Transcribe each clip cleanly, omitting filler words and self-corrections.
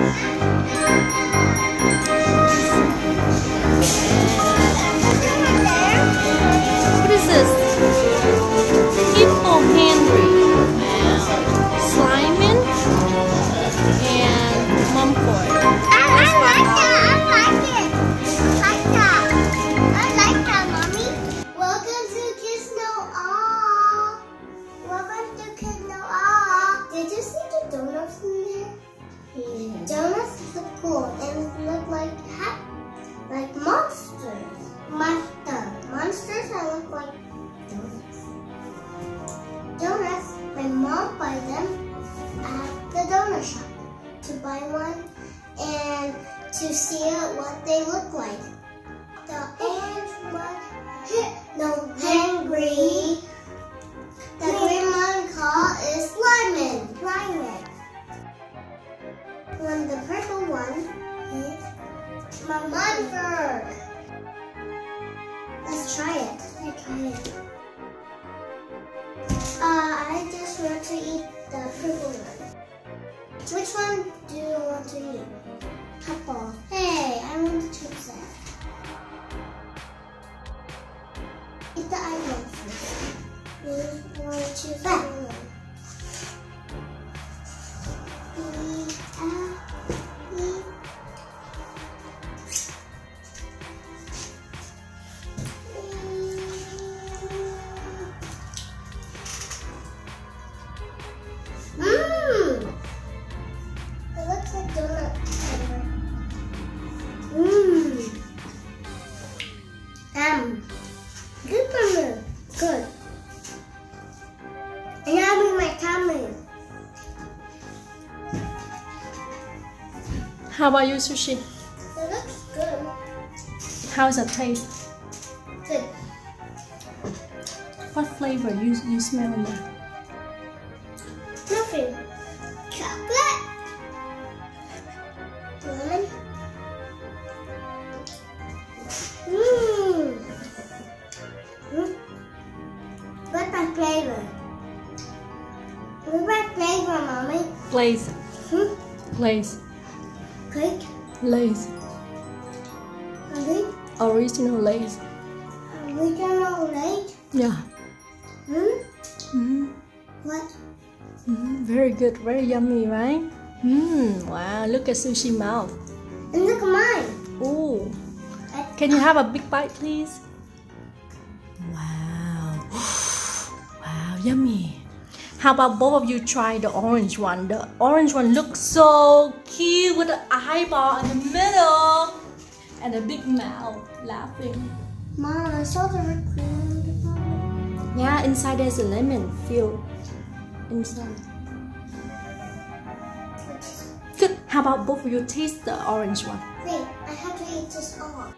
What is this? Hippo Henry. Wow. Slimin and Mumford. I like that. I like that, Mommy. Welcome to Kids Know All. Welcome to Kids Know All. Did you see the donuts in there? Yeah. Donuts look cool and look like monsters. Monsters that look like donuts. Donuts, my mom buys them at the donut shop to buy one and to see what they look like. The orange one, no, hangry. The green one called is Slimin. When the purple one is Mumford. Let's try it. I just want to eat the purple one. Which one do you want to eat? Apple. Hey, I want the chips set. Eat the onion first. We want to choose one. Good. And now I'm in my tummy. How about you, sushi? It looks good. How's the taste? Good. What flavor you smell in there? Nothing. Chocolate. Lemon. Flavor. What about flavor, Mommy? Lays. Lays. Cake? Lays. Original Lays. Original Lays? Yeah. What? Very good, very yummy, right? Wow, look at Sushi's mouth. And look at mine. Oh. Can you have a big bite, please? Wow. Yummy. How about both of you try the orange one? The orange one looks so cute with the eyeball in the middle and a big mouth laughing. Mom, I saw the red cream. Yeah, inside there's a lemon feel inside. Good. How about both of you taste the orange one? Wait, I have to eat this all.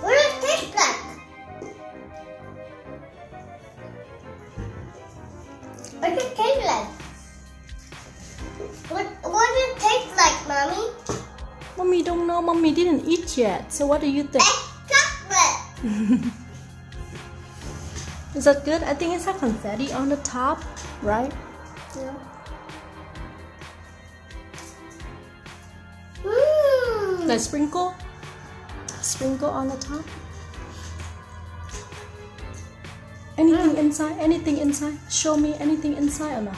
What does it taste like? What does it taste like? What does it taste like, Mommy? Mommy don't know. Mommy didn't eat yet. So what do you think? It's chocolate. Is that good? I think it's a confetti on the top, right? Yeah. The sprinkle on the top. Anything inside? Anything inside? Show me anything inside or not?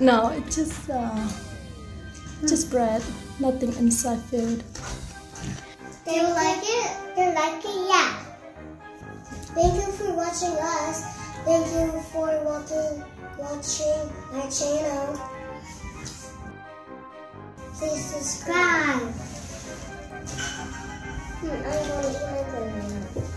No, it's just bread. Nothing inside filled. They like it. They like it. Yeah. Thank you for watching us. Thank you for watching my channel. Please subscribe. I'm going to eat my burger.